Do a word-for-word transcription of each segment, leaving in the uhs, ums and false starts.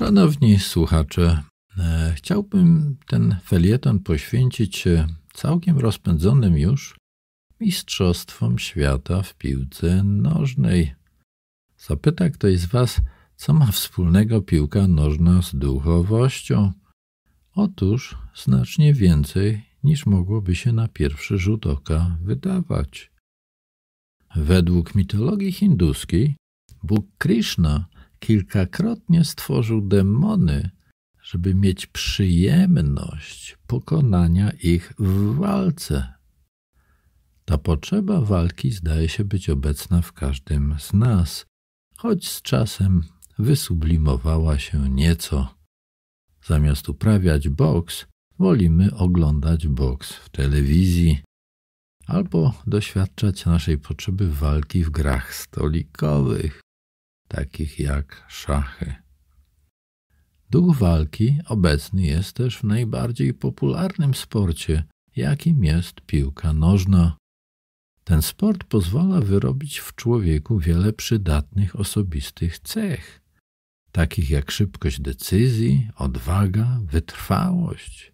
Szanowni słuchacze, e, chciałbym ten felieton poświęcić całkiem rozpędzonym już mistrzostwom świata w piłce nożnej. Zapyta ktoś z Was, co ma wspólnego piłka nożna z duchowością? Otóż znacznie więcej niż mogłoby się na pierwszy rzut oka wydawać. Według mitologii hinduskiej Bóg Kryszna kilkakrotnie stworzył demony, żeby mieć przyjemność pokonania ich w walce. Ta potrzeba walki zdaje się być obecna w każdym z nas, choć z czasem wysublimowała się nieco. Zamiast uprawiać boks, wolimy oglądać boks w telewizji albo doświadczać naszej potrzeby walki w grach stolikowych, takich jak szachy. Duch walki obecny jest też w najbardziej popularnym sporcie, jakim jest piłka nożna. Ten sport pozwala wyrobić w człowieku wiele przydatnych osobistych cech, takich jak szybkość decyzji, odwaga, wytrwałość.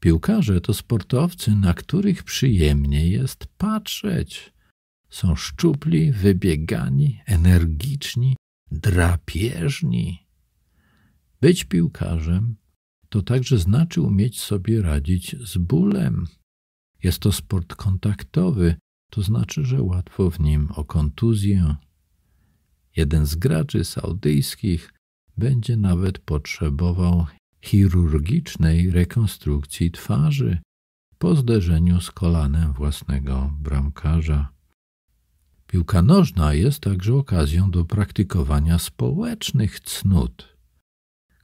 Piłkarze to sportowcy, na których przyjemnie jest patrzeć. Są szczupli, wybiegani, energiczni, drapieżni. Być piłkarzem to także znaczy umieć sobie radzić z bólem. Jest to sport kontaktowy, to znaczy, że łatwo w nim o kontuzję. Jeden z graczy saudyjskich będzie nawet potrzebował chirurgicznej rekonstrukcji twarzy po zderzeniu z kolanem własnego bramkarza. Piłka nożna jest także okazją do praktykowania społecznych cnót,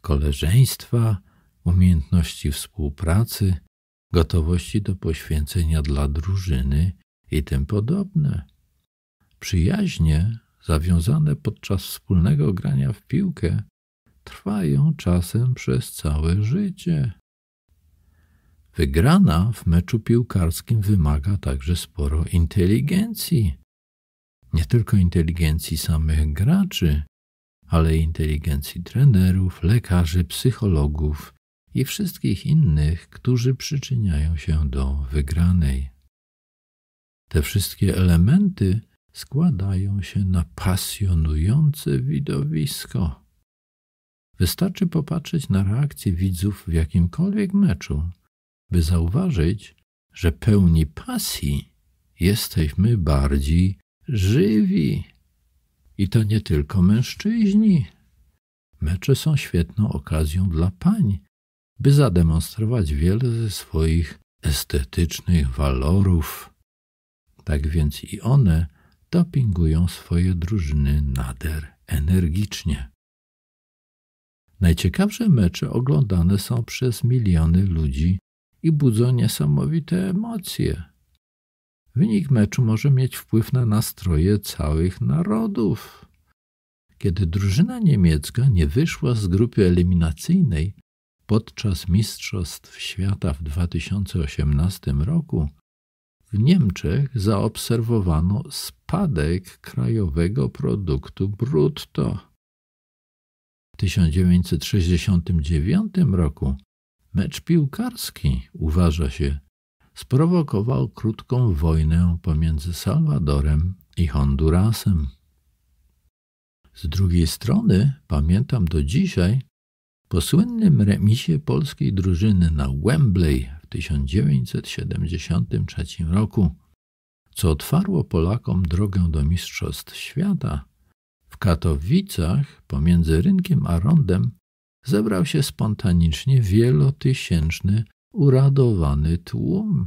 koleżeństwa, umiejętności współpracy, gotowości do poświęcenia dla drużyny i tym podobne. Przyjaźnie zawiązane podczas wspólnego grania w piłkę trwają czasem przez całe życie. Wygrana w meczu piłkarskim wymaga także sporo inteligencji. Nie tylko inteligencji samych graczy, ale inteligencji trenerów, lekarzy, psychologów i wszystkich innych, którzy przyczyniają się do wygranej. Te wszystkie elementy składają się na pasjonujące widowisko. Wystarczy popatrzeć na reakcję widzów w jakimkolwiek meczu, by zauważyć, że pełni pasji jesteśmy bardziej żywi. I to nie tylko mężczyźni. Mecze są świetną okazją dla pań, by zademonstrować wiele ze swoich estetycznych walorów. Tak więc i one dopingują swoje drużyny nader energicznie. Najciekawsze mecze oglądane są przez miliony ludzi i budzą niesamowite emocje. Wynik meczu może mieć wpływ na nastroje całych narodów. Kiedy drużyna niemiecka nie wyszła z grupy eliminacyjnej podczas Mistrzostw Świata w dwa tysiące osiemnastym roku, w Niemczech zaobserwowano spadek krajowego produktu brutto. W tysiąc dziewięćset sześćdziesiątym dziewiątym roku mecz piłkarski, uważa się, sprowokował krótką wojnę pomiędzy Salwadorem i Hondurasem. Z drugiej strony, pamiętam do dzisiaj, po słynnym remisie polskiej drużyny na Wembley w tysiąc dziewięćset siedemdziesiątym trzecim roku, co otwarło Polakom drogę do Mistrzostw Świata, w Katowicach pomiędzy Rynkiem a Rondem zebrał się spontanicznie wielotysięczny, uradowany tłum.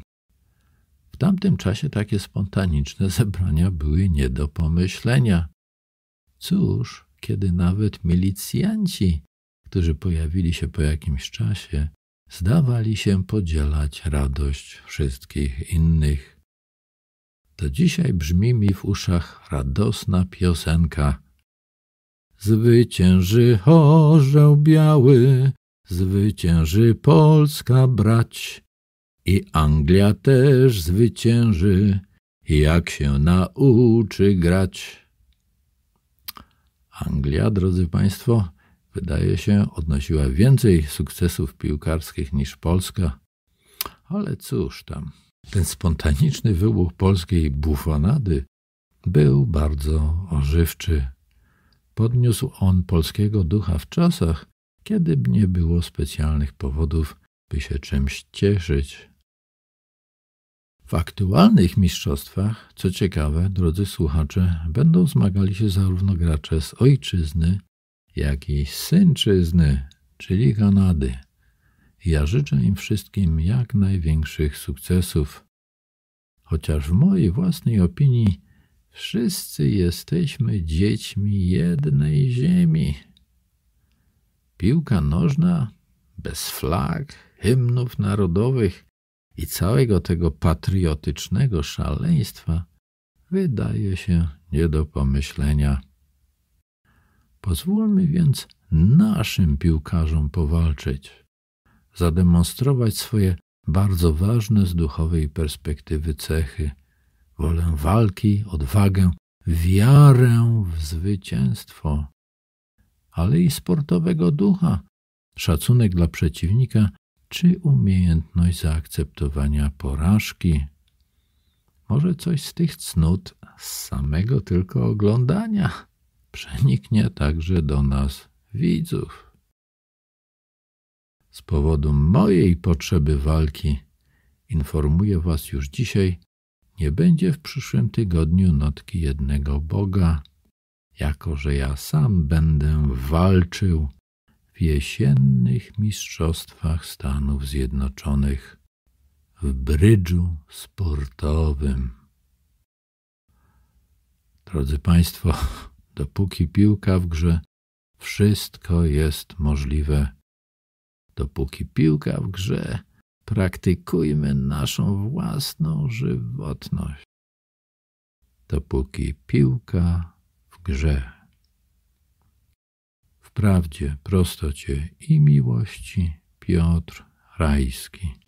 W tamtym czasie takie spontaniczne zebrania były nie do pomyślenia. Cóż, kiedy nawet milicjanci, którzy pojawili się po jakimś czasie, zdawali się podzielać radość wszystkich innych. Do dzisiaj brzmi mi w uszach radosna piosenka. Zwycięży Orzeł Biały, zwycięży Polska brać i Anglia też zwycięży, jak się nauczy grać. Anglia, drodzy Państwo, wydaje się, odnosiła więcej sukcesów piłkarskich niż Polska. Ale cóż tam. Ten spontaniczny wybuch polskiej bufonady był bardzo ożywczy. Podniósł on polskiego ducha w czasach, kiedy nie było specjalnych powodów, by się czymś cieszyć. W aktualnych mistrzostwach, co ciekawe, drodzy słuchacze, będą zmagali się zarówno gracze z ojczyzny, jak i z synczyzny, czyli Kanady. Ja życzę im wszystkim jak największych sukcesów. Chociaż w mojej własnej opinii wszyscy jesteśmy dziećmi jednej ziemi. Piłka nożna bez flag, hymnów narodowych i całego tego patriotycznego szaleństwa wydaje się nie do pomyślenia. Pozwólmy więc naszym piłkarzom powalczyć, zademonstrować swoje bardzo ważne z duchowej perspektywy cechy. Wolę walki, odwagę, wiarę w zwycięstwo, ale i sportowego ducha, szacunek dla przeciwnika czy umiejętność zaakceptowania porażki. Może coś z tych cnót z samego tylko oglądania przeniknie także do nas, widzów. Z powodu mojej potrzeby walki, informuję was już dzisiaj, nie będzie w przyszłym tygodniu notki jednego Boga, jako że ja sam będę walczył w jesiennych mistrzostwach Stanów Zjednoczonych w brydżu sportowym. Drodzy Państwo, dopóki piłka w grze, wszystko jest możliwe. Dopóki piłka w grze, praktykujmy naszą własną żywotność. Dopóki piłka w grze. Wprawdzie, prostocie i miłości, Piotr Rajski.